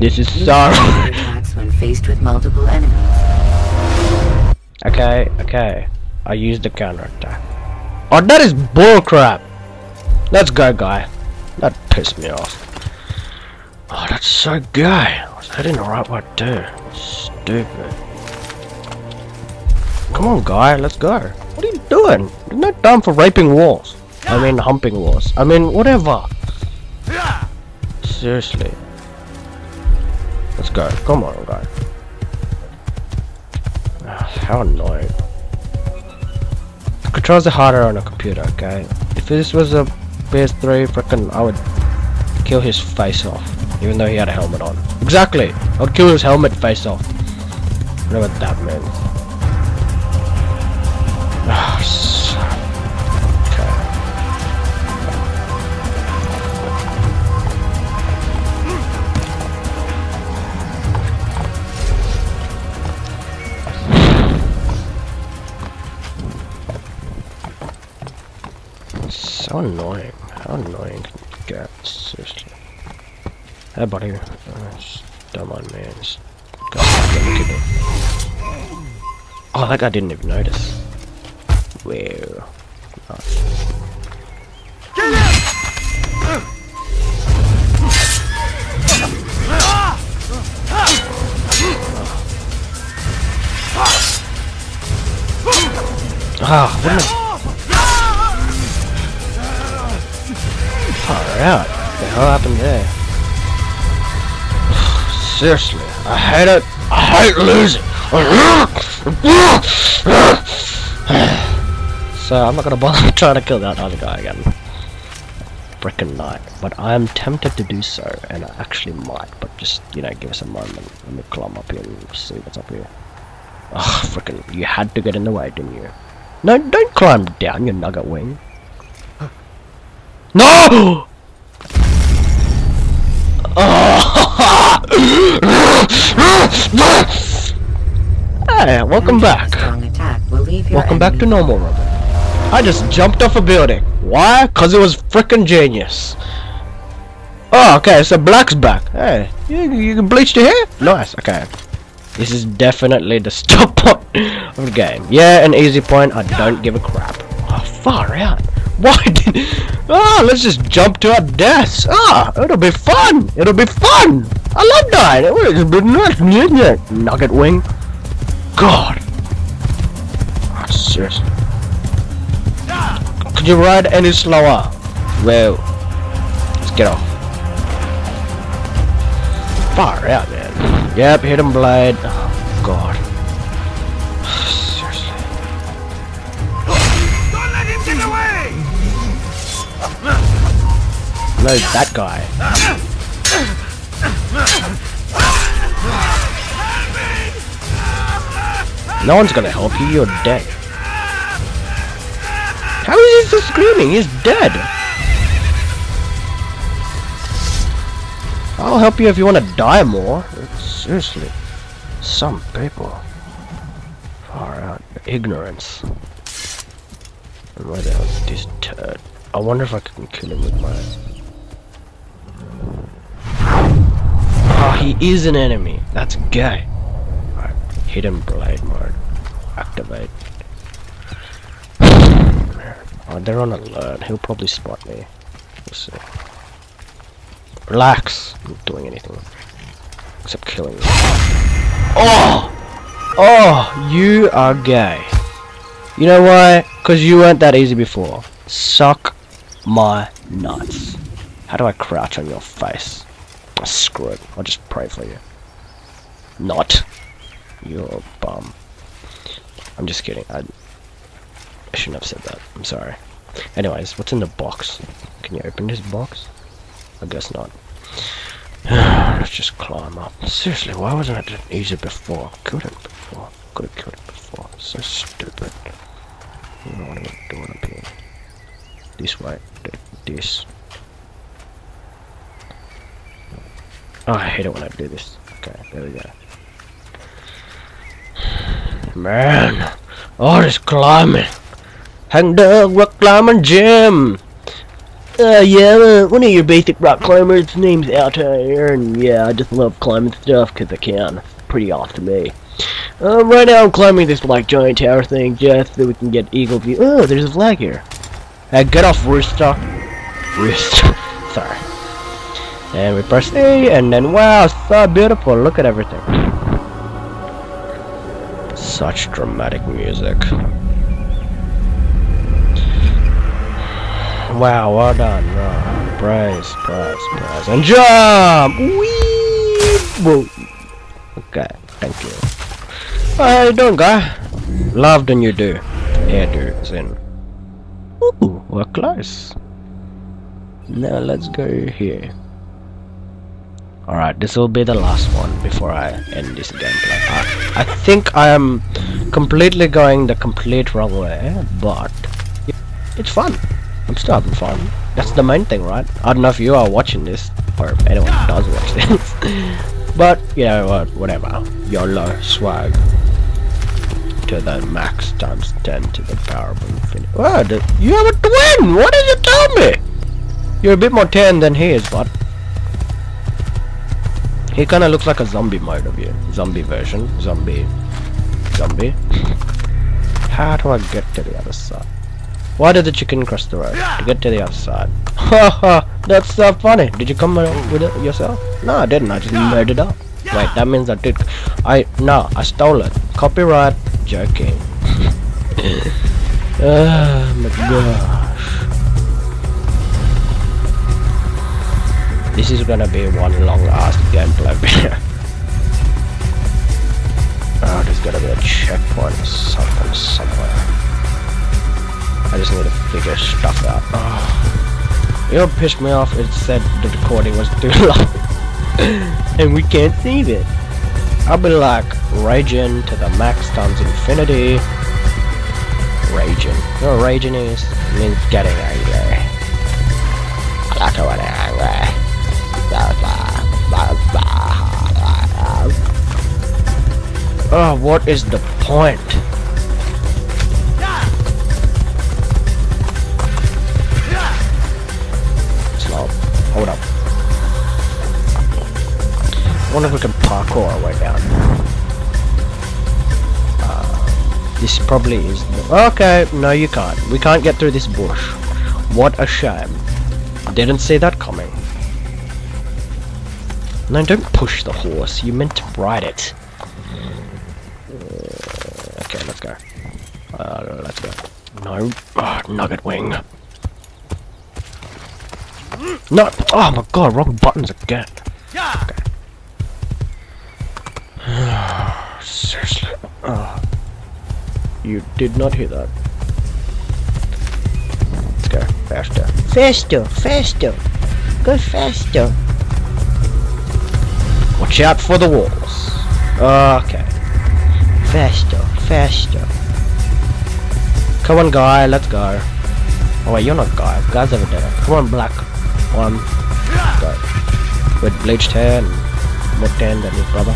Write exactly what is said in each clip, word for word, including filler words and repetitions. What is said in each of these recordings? This is sorry. Attacks when faced with multiple enemies. Okay, okay. I used the character. Oh, that is bullcrap. Let's go, guy. That pissed me off. Oh, that's so gay. I was heading the right way too. Stupid. Come on, guy. Let's go. What are you doing? You're not down for raping walls. I mean, humping walls. I mean, whatever. Seriously. Let's go. Come on, guy. How annoying. The controls are harder on a computer, okay? If this was a P S three, freaking, I would kill his face off. Even though he had a helmet on. Exactly! I would kill his helmet face off. I don't know what that means. Oh, so How annoying, how annoying can you get, seriously. Hey buddy, oh, dumb on me. Oh, that guy didn't even notice. Wow. Nice. Ah, what a... out. What the hell happened there? Seriously, I hate it. I hate losing. So I'm not gonna bother trying to kill that other guy again. Frickin' night. But I am tempted to do so, and I actually might. But just, you know, give us a moment. Let me climb up here and see what's up here. Ah, oh, frickin', you had to get in the way, didn't you? No, don't climb down, you nugget wing. No! Hey, welcome back. Welcome back to normal, Robin. I just jumped off a building. Why? Cause it was frickin' genius. Oh, okay, so Black's back. Hey, you, you can bleach your hair? Nice, okay. This is definitely the stop point of the game. Yeah, an easy point, I don't give a crap. Oh, far out. Why did... Oh, let's just jump to our deaths. Ah, it'll be fun. It'll be fun. I love dying. It would be nice. Nugget wing. God. Oh, seriously. Could you ride any slower? Well, let's get off. Far out, man. Yep, hit him blade. Oh, God. No, that guy. No one's gonna help you, you're dead. How is he still screaming? He's dead! I'll help you if you wanna die more. Seriously. Some people. Far out. Ignorance. And where the hell is this turd? I wonder if I can kill him with my... He is an enemy. That's gay. Alright, hidden blade mode. Activate. Oh, they're on alert. He'll probably spot me. We'll see. Relax. I'm not doing anything except killing you. Oh! Oh! You are gay. You know why? Because you weren't that easy before. Suck my nuts. How do I crouch on your face? Oh, screw it. I'll just pray for you. Not. You're a bum. I'm just kidding. I, I shouldn't have said that. I'm sorry. Anyways, what's in the box? Can you open this box? I guess not. Let's just climb up. Seriously, why wasn't it easier before? Couldn't before. Could have killed it before. So stupid. I don't know what I'm doing up here. This way. This. Oh, I hate it when I do this. Okay, there we go. Man, all this climbing. Hang dog rock climbing gym. Uh, yeah, uh, one of your basic rock climbers. His name's Altair, and yeah, I just love climbing stuff because I can. It's pretty awesome, eh? Uh, right now I'm climbing this, like, giant tower thing just so we can get eagle view. Oh, there's a flag here. I got off rooftop. Rooftop. Sorry. And we press A, and then wow, so beautiful. Look at everything. Such dramatic music. Wow, well done. Wow. Prize, prize, prize. And jump! Whee! Whoa. Okay, thank you. How you doing, guy? Love when you do. Yeah, dude's in. Ooh, we're close. Now let's go here. Alright, this will be the last one before I end this gameplay. I, I think I am completely going the complete wrong way, but it's fun. I'm still having fun. That's the main thing, right? I don't know if you are watching this or if anyone does watch this. But, you know what, whatever. YOLO swag to the max times ten to the power of infinity. Wow, you have a twin! What did you tell me? You're a bit more tan than he is, but he kinda looks like a zombie mode of you. Zombie version. Zombie. Zombie. How do I get to the other side? Why did the chicken cross the road? To get to the other side. Haha, that's so funny. Did you come with it yourself? No, I didn't. I just made it up. Wait, that means I did. I. No, I stole it. Copyright. Joking. Oh my gosh. This is gonna be one long ass gameplay video. Oh, there's gotta be a checkpoint or something somewhere. I just need to figure stuff out. Oh. You know what pissed me off? It said the recording was too long. And we can't save it. I'll be like, raging to the max times infinity. Raging. You know what raging is? It means getting angry. Cluttering angry. Oh, what is the point? Hold up. I wonder if we can parkour our way down. Uh, this probably is the... Okay, no you can't. We can't get through this bush. What a shame. Didn't see that coming. No, don't push the horse. You meant to ride it. Uh, okay, let's go. Uh, let's go. No. Oh, nugget wing. No! Oh my god, wrong buttons again. Okay. Seriously. Oh. You did not hear that. Let's go. Faster. Faster, faster. Go faster. Watch out for the walls. Okay. Faster, faster. Come on, guy, let's go. Oh wait, you're not guy. Guy's over there. Come on, black. One guy with bleached hair and more tan than his brother.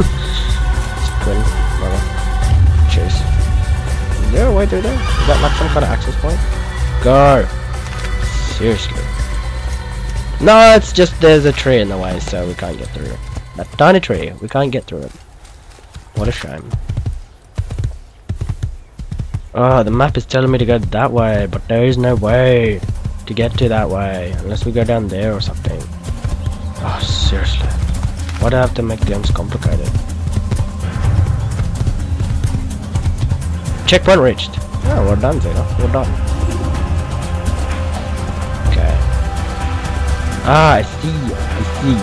His twin brother. Cheers. Is there a way through there? Is that like some kind of access point? Go! Seriously. No, it's just there's a tree in the way, so we can't get through it. That tiny tree, we can't get through it. What a shame. Oh, the map is telling me to go that way, but there is no way to get to that way, unless we go down there or something. Oh, seriously. Why do I have to make games complicated? Checkpoint reached. Oh, we're done, Zeta. We're done. Okay. Ah, I see. I see.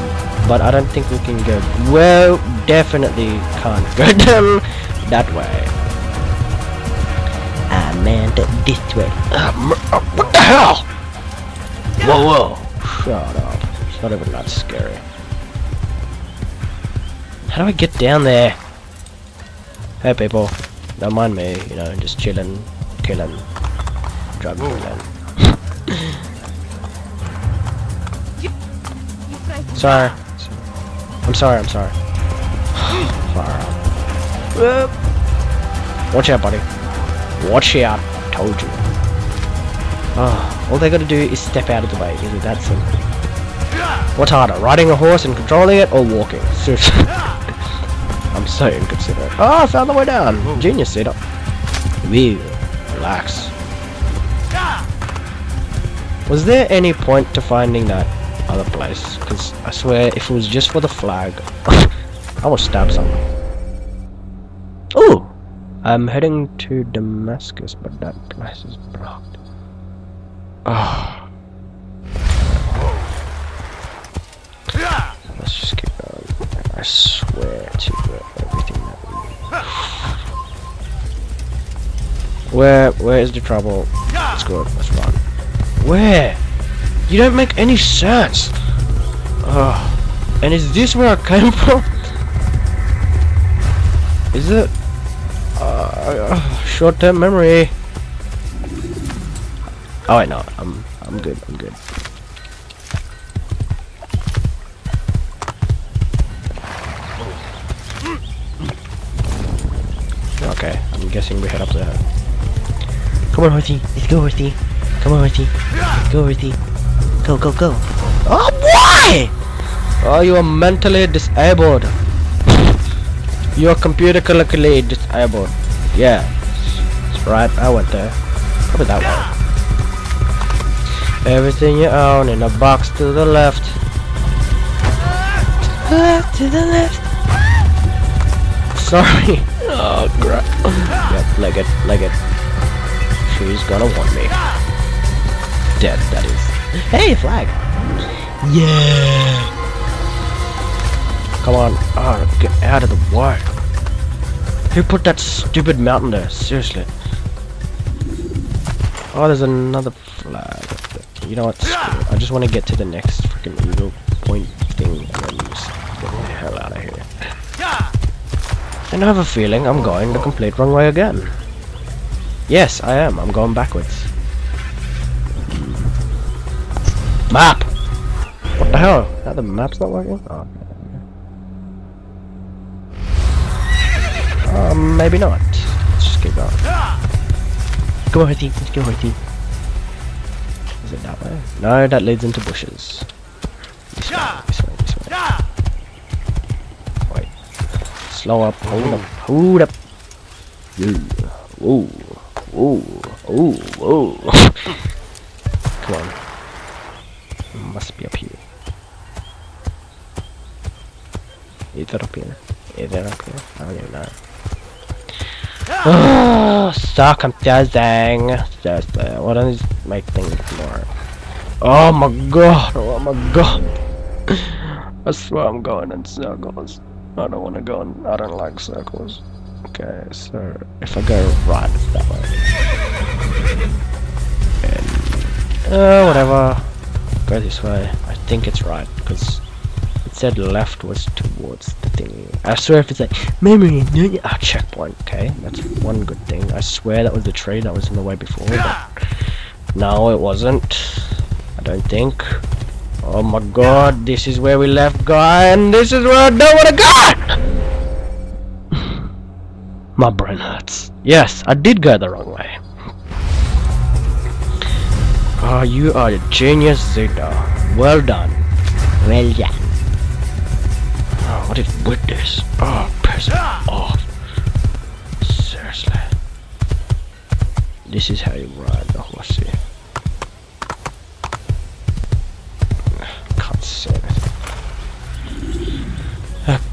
But I don't think we can go... Well, definitely can't go down that way. Ah, man, this way. Uh, what the hell? Whoa, whoa! Shut up. It's not even that scary. How do I get down there? Hey people, don't mind me, you know, just chillin', killin', drug dealing. Sorry. I'm sorry, I'm sorry. Sorry. Watch out, buddy. Watch out. I told you. Oh. All they gotta do is step out of the way, is it that simple? What's harder, riding a horse and controlling it, or walking? Seriously. I'm so inconsiderate. Oh, I found the way down! Genius, Zeta. Whew, relax. Was there any point to finding that other place? Because I swear, if it was just for the flag, I will stab someone. Ooh! I'm heading to Damascus, but that place is blocked. Oh. Let's just keep going. I swear to everything that we do. Where, where is the trouble? It's good, let's run. Where? You don't make any sense! Oh. And is this where I came from? Is it? Uh, short-term memory. Oh wait, no, I'm, I'm good, I'm good. Okay, I'm guessing we head up there. Come on, horsey, let's go, horsey. Come on, horsey. Let's go, horsey. Go, go, go. Oh, why? Oh, you are mentally disabled. You are computer colloquially disabled. Yeah. That's right, I went there. Probably that way. Everything you own in a box to the left. Ah, to the left. Sorry. Oh, crap. Yep, leg it, leg it. She's gonna want me. Dead, that is. Hey, flag! Yeah! Come on, oh, get out of the way. Who put that stupid mountain there? Seriously. Oh, there's another flag. You know what? I just want to get to the next freaking eagle point thing and then just get the hell out of here. And I have a feeling I'm going the complete wrong way again. Yes, I am. I'm going backwards. Map! What the hell? Now the map's not working? Oh. Um, maybe not. Let's just keep going. Come on, horsey. Let's go, horsey. Is it that way? No, that leads into bushes. This way, this way, this way. Wait. Slow up. Hold up. Hold up. Yeah. Whoa. Whoa. Whoa. Whoa. Come on. Must be up here. Either up here. Either up here. I don't even know. Oh, suck, I'm thirsting. Thirsting. Why don't you make things more? Oh my god. Oh my god. I swear I'm going in circles. I don't want to go in. I don't like circles. Okay, so if I go right, it's that way. And, uh, whatever. Go this way. I think it's right because it said left was towards the thing. I swear if it's like memory, ah, checkpoint. Okay, that's one good thing. I swear that was the tree that was in the way before. But no, it wasn't. I don't think. Oh my god, this is where we left, guy, and this is where I don't want to go. My brain hurts. Yes, I did go the wrong way. Oh, you are a genius, Zeta. Well done. Well done. Oh, what is with this? Oh, piss off. Seriously. This is how you ride the horsey. Can't see anything.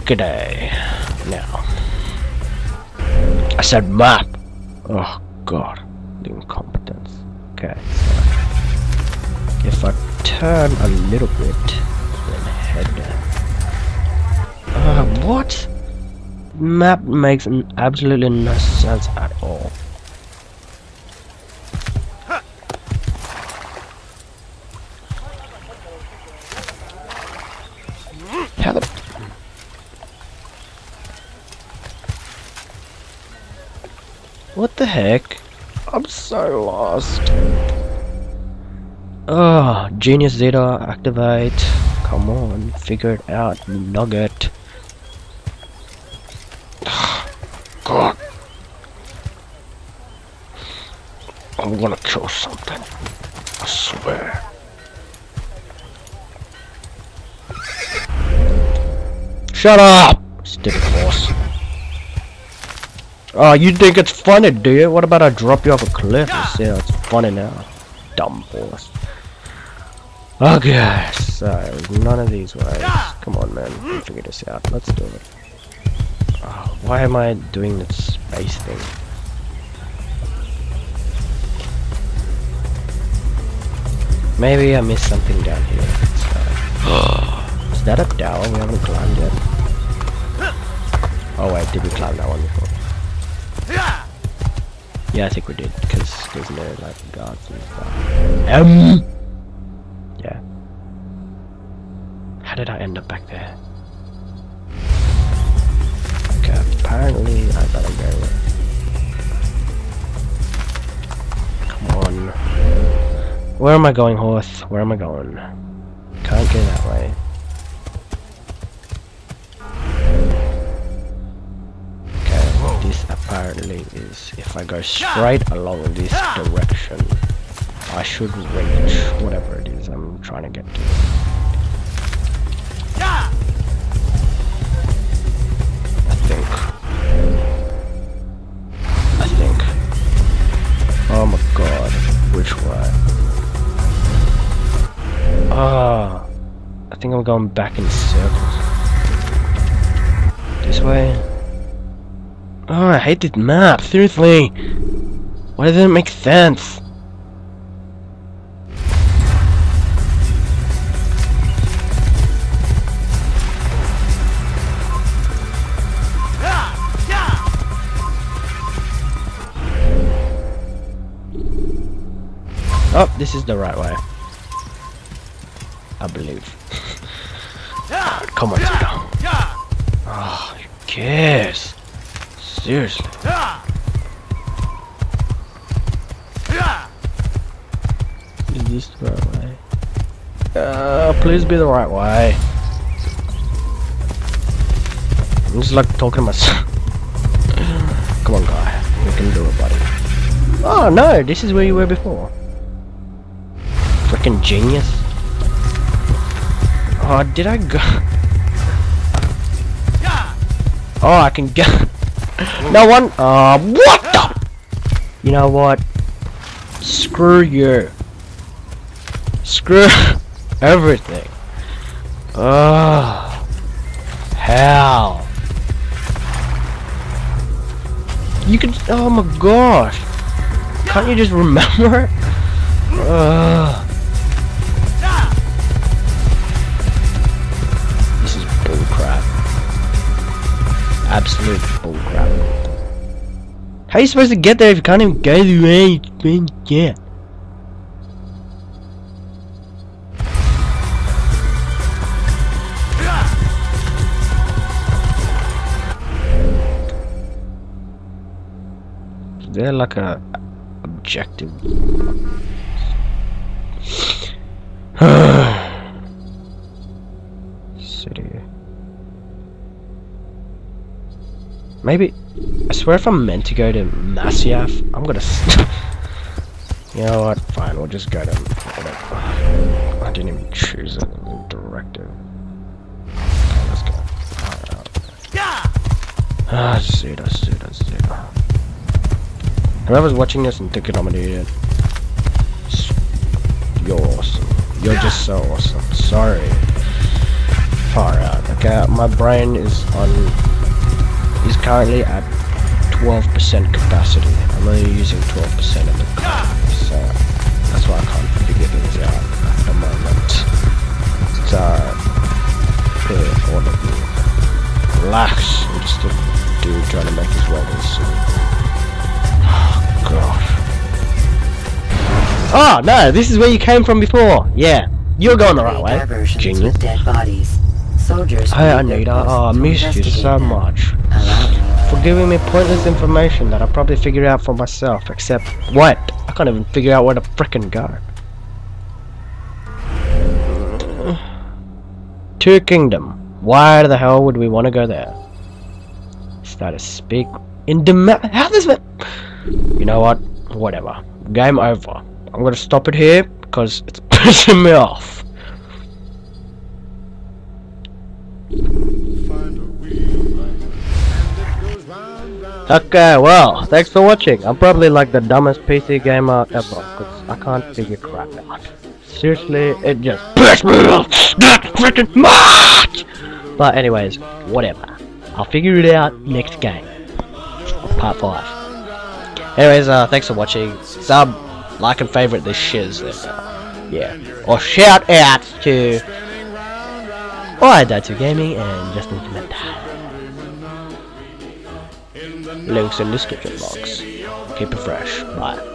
Okay. Now. I said map. Oh, God. The incompetence. Okay. If I turn a little bit, then head down. Uh, what? Map makes absolutely no sense at all. How the... What the heck? I'm so lost. Oh, genius Zeta, activate. Come on, figure it out, nugget. God. I'm gonna kill something. I swear. Shut up! Stick horse. Oh, you think it's funny, do you? What about I drop you off a cliff and say it's funny now? Dumb horse. Okay, so none of these ways. Come on, man. We'll figure this out. Let's do it. Oh, why am I doing this space thing? Maybe I missed something down here. Is that a tower we haven't climbed yet? Oh wait, did we climb that one before? Yeah, I think we did, because there's no like guards and stuff. Um. Yeah. How did I end up back there? Okay, apparently I gotta go. Come on. Where am I going, horse? Where am I going? Can't go that way. Okay, this apparently is... If I go straight along this direction, I should reach whatever it is I'm trying to get to. I think. I think. Oh my god. Which way? Ah, oh, I think I'm going back in circles. This way. Oh, I hate this map, seriously. Why doesn't it make sense? Oh, this is the right way. I believe. Come on, Zeta. Oh, who cares? Seriously. Is this the right way? Uh, please be the right way. I'm just like talking to myself. Come on, guy. We can do it, buddy. Oh, no. This is where you were before. Freaking genius. Oh, did I go? Oh, I can get. No one. Uh, what the? You know what? Screw you. Screw everything. Oh, hell. You can. Oh my gosh. Can't you just remember it? Ugh. Absolute bullcrap. How are you supposed to get there if you can't even go the way you think you can? Is there like a objective? City. Maybe, I swear if I'm meant to go to Masyaf, I'm gonna st You know what, fine, we'll just go to... I didn't even choose a new directive. Okay, let's go. Ah, Zeta, Zeta, Zeta. Whoever's watching this and thinking I'm an idiot, you're awesome. You're just so awesome. Sorry. Far out, okay? My brain is on... is currently at twelve percent capacity. I'm only using twelve percent of the car, so that's why I can't figure things out at the moment. So, yeah, all of you, relax. I'm just a dude trying to make his welding suit. Oh, gosh. Oh, no, this is where you came from before. Yeah, you're going the right way, genius. Hey, Anita, oh, I missed you so much. For giving me pointless information that I'll probably figure out for myself, except what? I can't even figure out where to frickin' go. To Kingdom. Why the hell would we want to go there? Start to speak in the map. How does that? You know what? Whatever. Game over. I'm gonna stop it here. because it's pissing me off. Okay, well, thanks for watching. I'm probably like the dumbest P C gamer ever, because I can't figure crap out. Seriously, it just pissed me off that freaking much! But anyways, whatever. I'll figure it out next game. Part five. Anyways, uh, thanks for watching. Sub, like and favorite this shiz. Uh, yeah. Or shout out to AwwIDiedTooGaming and Justin Clementa. Links in the description box. Keep it fresh. Bye.